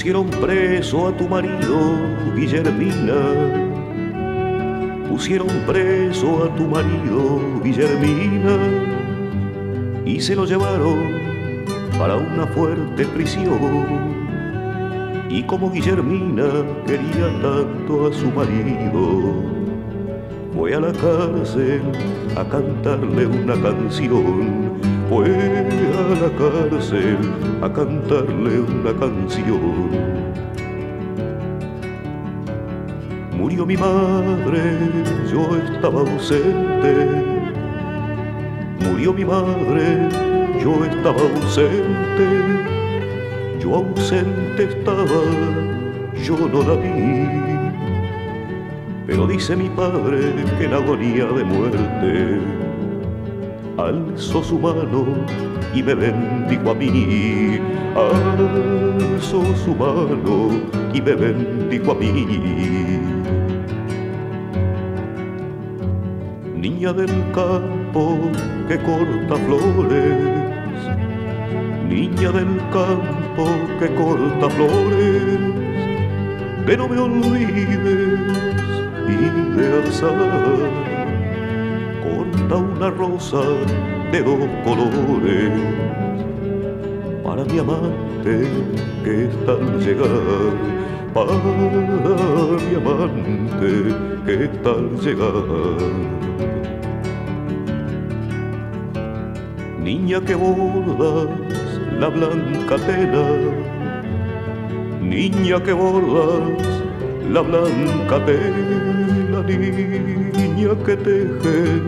Pusieron preso a tu marido, Guillermina. Pusieron preso a tu marido, Guillermina. Y se lo llevaron para una fuerte prisión. Y como Guillermina quería tanto a su marido, fue a la cárcel a cantarle una canción. Fue a la cárcel a cantarle una canción. Murió mi madre, yo estaba ausente. Murió mi madre, yo estaba ausente. Yo ausente estaba, yo no la vi. Pero dice mi padre que en agonía de muerte alzó su mano y me bendijo a mí. Alzó su mano y me bendijo a mí. Niña del campo que corta flores, niña del campo que corta flores, que no me olvides y de alzar. Corta una rosa de dos colores para mi amante que está al llegar, para mi amante que está al llegar. Niña que bordas la blanca tela, niña que bordas la blanca tela, niña que tejes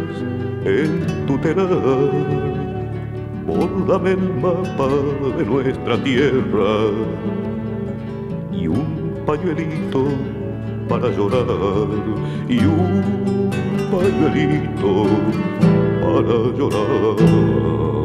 en tu telar, bórdame el mapa de nuestra tierra y un pañuelito para llorar, y un pañuelito para llorar.